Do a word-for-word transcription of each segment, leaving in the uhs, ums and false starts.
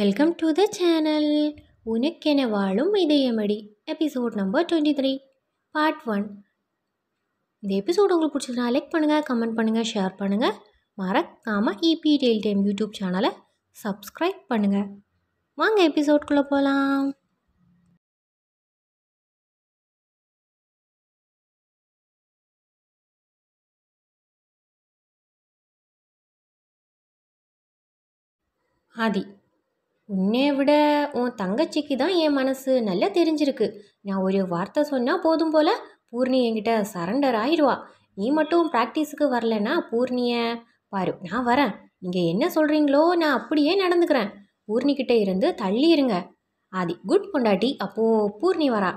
Welcome to the channel. Unakkenavaazhum Idhayamadi episode number twenty-three part one. This episode ungalku pidichirundha like pannunga, comment pannunga, share pannunga. Marakkaama E P Daily Time YouTube channel subscribe pannunga. Vaanga episode kulla polam. Adi உன்னை விட உன் தங்கச்சிக்கு தான் என் மனசு நல்லா தெரிஞ்சிருக்கு. நான் ஒரு வார்த்தை சொன்னால் போதும் போல பூர்ணி என்கிட்ட சரண்டர் ஆயிடுவா. நீ மட்டும் ப்ராக்டிஸுக்கு வரலன்னா பூர்ணியை பாரு, நான் வரேன், நீங்கள் என்ன சொல்கிறீங்களோ நான் அப்படியே நடந்துக்கிறேன், பூர்ணிக்கிட்ட இருந்து தள்ளி இருங்க. ஆதி குட் பொண்டாட்டி. அப்போது பூர்ணி வரா.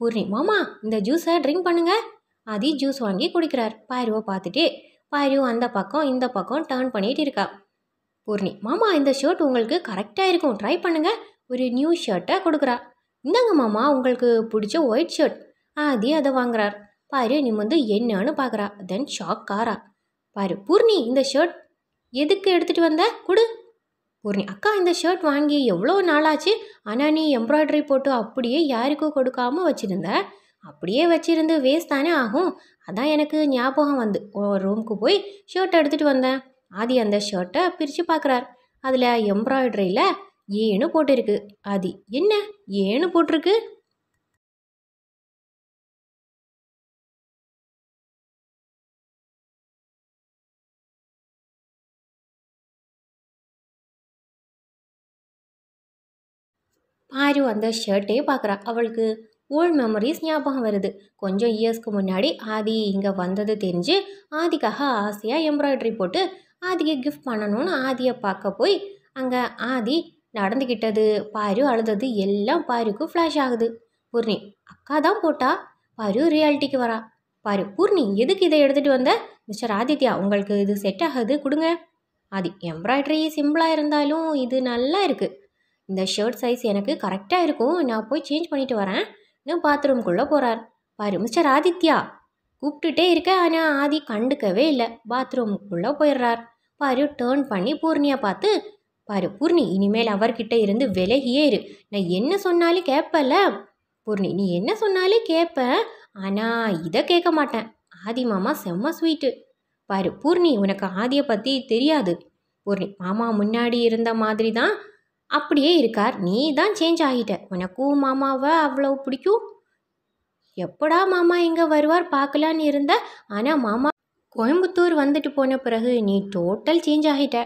பூர்ணி, மாமா இந்த ஜூஸை ட்ரிங்க் பண்ணுங்க. ஆதி ஜூஸ் வாங்கி குடிக்கிறார். பாருவோ பார்த்துட்டே பாரு அந்த பக்கம் இந்த பக்கம் டேர்ன் பண்ணிகிட்டு இருக்கா. பூர்ணி, மாமா இந்த ஷர்ட் உங்களுக்கு கரெக்டாக இருக்கும், ட்ரை பண்ணுங்கள், ஒரு நியூ ஷர்ட்டை கொடுக்குறா. இந்தாங்க மாமா உங்களுக்கு பிடிச்ச ஒயிட் ஷர்ட். ஆதி அதை வாங்குறார். பாரு நீ வந்து என்னன்னு பார்க்குறா. தென் ஷாக் காரா. பாரு பூர்ணி இந்த ஷர்ட் எதுக்கு எடுத்துகிட்டு வந்த கொடு. பூர்ணி, அக்கா இந்த ஷர்ட் வாங்கி எவ்வளோ நாளாச்சு, ஆனால் நீ எம்ப்ராய்டரி போட்டு அப்படியே யாருக்கும் கொடுக்காமல் வச்சுருந்த, அப்படியே வச்சுருந்து வேஸ்ட் தானே ஆகும், அதான் எனக்கு ஞாபகம் வந்து ரூமுக்கு போய் ஷர்ட் எடுத்துகிட்டு வந்தேன். ஆதி அந்த ஷர்ட்டை பிரித்து பார்க்குறார். அதில் எம்ப்ராய்டரியில் ஏன்னு போட்டிருக்கு. ஆதி, என்ன ஏன்னு போட்டிருக்கு? பாரு அந்த ஷர்ட்டே பார்க்குறா. அவளுக்கு ஓல்ட் மெமரிஸ் ஞாபகம் வருது. கொஞ்சம் இயர்ஸ்க்கு முன்னாடி ஆதி இங்கே வந்தது தெரிஞ்சு ஆதிக்காக ஆசையாக எம்ப்ராய்டரி போட்டு ஆதியை கிஃப்ட் பண்ணணும்னு ஆதியை பார்க்க போய் அங்கே ஆதி நடந்துக்கிட்டது பாரு அழுதது எல்லாம் பாருக்கு ஃப்ளாஷ் ஆகுது. பூர்ணி, அக்கா தான் போட்டா. பாரு ரியாலிட்டிக்கு வரா. பாரு பூர்ணி எதுக்கு இதை எடுத்துகிட்டு வந்த? மிஸ்டர் ஆதித்யா உங்களுக்கு இது செட் ஆகுது, கொடுங்க. ஆதி, எம்ப்ராய்டரி சிம்பிளாக இருந்தாலும் இது நல்லா இருக்குது, இந்த ஷர்ட் சைஸ் எனக்கு கரெக்டாக இருக்கும், நான் போய் சேஞ்ச் பண்ணிட்டு வரேன். இன்னும் பாத்ரூம்குள்ளே போகிறார். பாரு மிஸ்டர் ஆதித்யா கூப்பிட்டுட்டே இருக்க, ஆனால் ஆதி கண்டுக்கவே இல்லை, பாத்ரூமுக்குள்ளே போயிடுறார். பாரு டேர்ன் பண்ணி பூர்ணியை பார்த்து, பாரு பூர்ணி இனிமேல் அவர்கிட்ட இருந்து விலகியே இரு, நான் என்ன சொன்னாலும் கேட்பல. பூர்ணி, நீ என்ன சொன்னாலும் கேட்ப, ஆனால் இதை கேட்க மாட்டேன். ஆதி மாமா செம்ம ஸ்வீட்டு. பாரு பூர்ணி உனக்கு ஆதியை பற்றி தெரியாது. பூர்ணி, மாமா முன்னாடி இருந்த மாதிரி தான் அப்படியே இருக்கார், நீ தான் சேஞ்ச் ஆகிட்ட, உனக்கும் மாமாவை அவ்வளோ பிடிக்கும், எப்படா மாமா எங்கே வருவார் பார்க்கலான்னு இருந்த, ஆனால் மாமா கோயம்புத்தூர் வந்துட்டு போன பிறகு நீ டோட்டல் சேஞ்ச் ஆகிட்ட.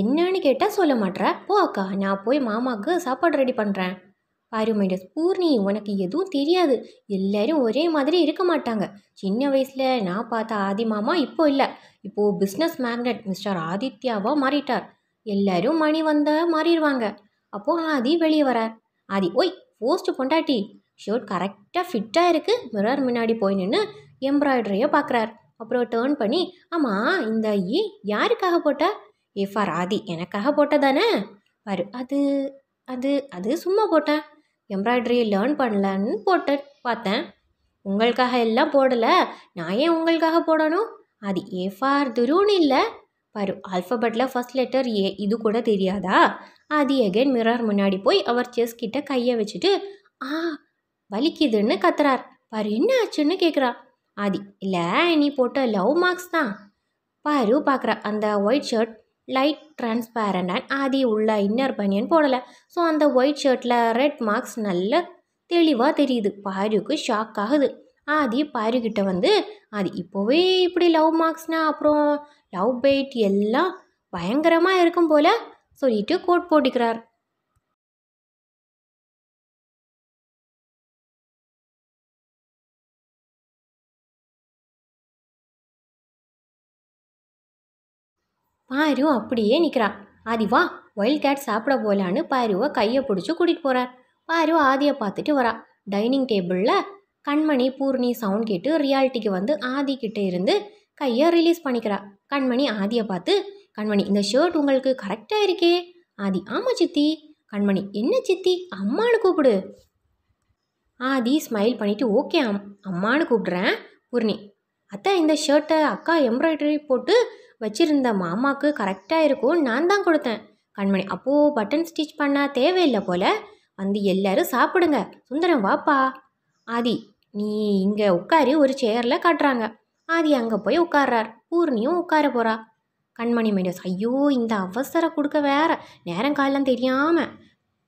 என்னன்னு கேட்டால் சொல்ல மாட்டேற, போ அக்கா நான் போய் மாமாவுக்கு சாப்பாடு ரெடி பண்ணுறேன். பாரு மைடஸ், பூர்ணி உனக்கு எதுவும் தெரியாது, எல்லோரும் ஒரே மாதிரி இருக்க மாட்டாங்க. சின்ன வயசில் நான் பார்த்த ஆதி மாமா இப்போ இல்லை, இப்போது பிஸ்னஸ் மேக்னட் மிஸ்டர் ஆதித்யாவாக மாறிட்டார், எல்லோரும் மணி வந்த மாறிடுவாங்க. அப்போது ஆதி வெளியே வரார். ஆதி, ஓய் போஸ்ட்டு பொண்டாட்டி, ஷர்ட் கரெக்டாக ஃபிட்டாக இருக்குது. மிரர் முன்னாடி போய் நின்று எம்ப்ராய்டரியை பார்க்குறார். அப்புறம் டேர்ன் பண்ணி, ஆமாம் இந்த ஈ யாருக்காக போட்ட? ஏ ஃபார் ஆதி, எனக்காக போட்டதானே. பாரு அது அது அது சும்மா போட்டேன், எம்ப்ராய்டரியை லேர்ன் பண்ணலான்னு போட்டு பார்த்தேன், உங்களுக்காக எல்லாம் போடலை, நான் ஏன் உங்களுக்காக போடணும்? அது ஏ ஃபார் துருன்னு இல்லை. பாரு ஆல்ஃபபெட்டில் ஃபஸ்ட் லெட்டர் ஏ, இது கூட தெரியாதா? அது எகைன் மிரர் முன்னாடி போய் அவர் செஸ் கிட்ட கையை வச்சுட்டு ஆ வலிக்குதுன்னு கத்துறார். பாரு என்ன ஆச்சுன்னு கேட்குறா. ஆதி, இல்லை நீ போட்ட லவ் மார்க்ஸ் தான். பாரு பார்க்குறா அந்த white shirt light transparent and ஆதி உள்ள இன்னர் பனியன் போடலை, ஸோ அந்த ஒயிட் ஷர்ட்டில் ரெட் மார்க்ஸ் நல்லா தெளிவாக தெரியுது. பாருக்கு ஷாக் ஆகுது. ஆதி பாருக்கிட்ட வந்து, ஆதி இப்போவே இப்படி லவ் மார்க்ஸ்னால் அப்புறம் லவ் பெயிட் எல்லாம் பயங்கரமாக இருக்கும் போல் சொல்லிட்டு கோட் போட்டுக்கிறார். பாரு அப்படியே நிற்கிறா. ஆதி, வா ஒயில்ட் கேட் சாப்பிட போகலான்னு பாருவை கையை பிடிச்சி கூட்டிகிட்டு போகிறார். பாரு ஆதியை பார்த்துட்டு வரா. டைனிங் டேபிளில் கண்மணி பூர்ணி சவுண்ட் கேட்டு ரியாலிட்டிக்கு வந்து ஆதிக்கிட்டே இருந்து கையை ரிலீஸ் பண்ணிக்கிறா. கண்மணி ஆதியை பார்த்து, கண்மணி இந்த ஷர்ட் உங்களுக்கு கரெக்டாக இருக்கே. ஆதி, ஆமாம் சித்தி கண்மணி, என்ன சித்தி அம்மானு கூப்பிடு. ஆதி ஸ்மைல் பண்ணிவிட்டு ஓகே அம் அம்மானு கூப்பிடுறேன். பூர்ணி, அத்தா இந்த ஷர்ட்டை அக்கா எம்ப்ராய்டரி போட்டு வச்சுருந்த மாமாவுக்கு கரெக்டாக இருக்கும், நான் தான் கொடுத்தேன். கண்மணி, அப்போது பட்டன் ஸ்டிச் பண்ணால் தேவையில்லை போல். வந்து எல்லோரும் சாப்பிடுங்க. சுந்தரம் வாப்பா. ஆதி, நீ இங்கே உட்காரு, ஒரு சேரில் காட்டுறாங்க. ஆதி அங்கே போய் உட்கார்றார். பூர்ணியும் உட்கார போகிறா. கண்மணி மைனஸ், ஐயோ இந்த அவசரம் கொடுக்க வேற நேரங்காலம் தெரியாமல்.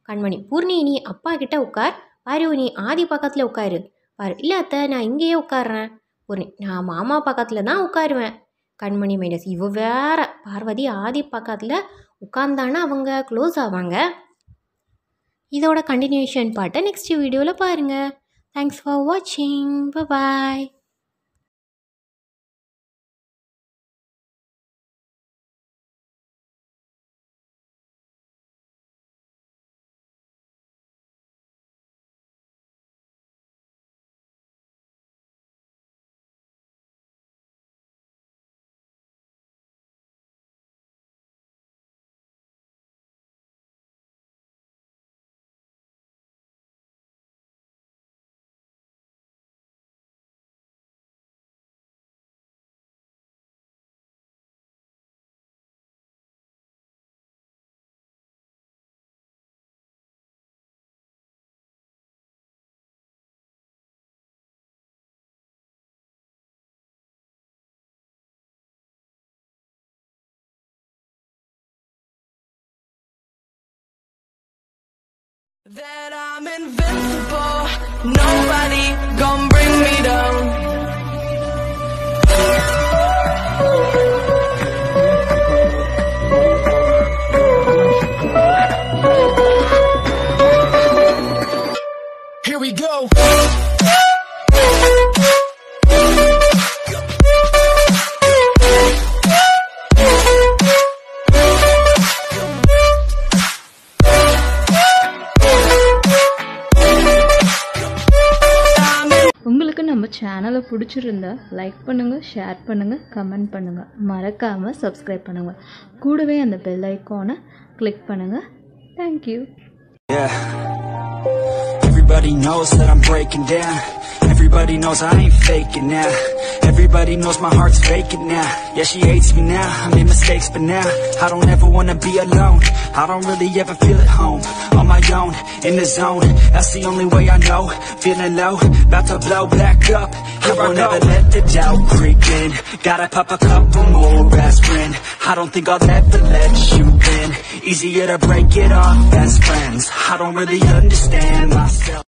கண்மணி, பூர்ணி நீ அப்பா கிட்டே உட்கார். பாரு நீ ஆதி பக்கத்தில் உட்காரு. பாரு, இல்லை அத்தை நான் இங்கேயே உட்காடுறேன். பூர்ணி, நான் மாமா பக்கத்தில் தான் உட்காருவேன். கண்மணி மைனஸ், இவ வேற பார்வதி ஆதி பக்கத்தில் உட்கார்ந்தானா அவங்க க்ளோஸ் ஆவாங்க. இதோட கண்டினியூஷன் பார்ட்டை நெக்ஸ்ட் வீடியோவில் பாருங்கள். தேங்க்ஸ் ஃபார் வாட்சிங். பாய். That I'm invincible, nobody gon' bring me down. Here we go. சேனலை பிடிச்சிருந்தா லைக் பண்ணுங்கள், ஷேர் பண்ணுங்கள், கமெண்ட் பண்ணுங்கள். மறக்காமல் சப்ஸ்கிரைப் பண்ணுங்கள். கூடவே அந்த பெல் ஐக்கானை கிளிக் பண்ணுங்கள். Thank you. Everybody knows that I'm breaking down. Everybody knows I ain't faking now. Everybody knows my heart's faking now. Yeah, she hates me now. I made mistakes, but now I don't ever wanna be alone. I don't really ever feel at home. On my own, in the zone. That's the only way I know. Feeling low, about to blow back up. Here I won't ever let the doubt creep in. Gotta pop a couple more aspirin. I don't think I'll ever let you in. Easier to break it off as friends. I don't really understand myself.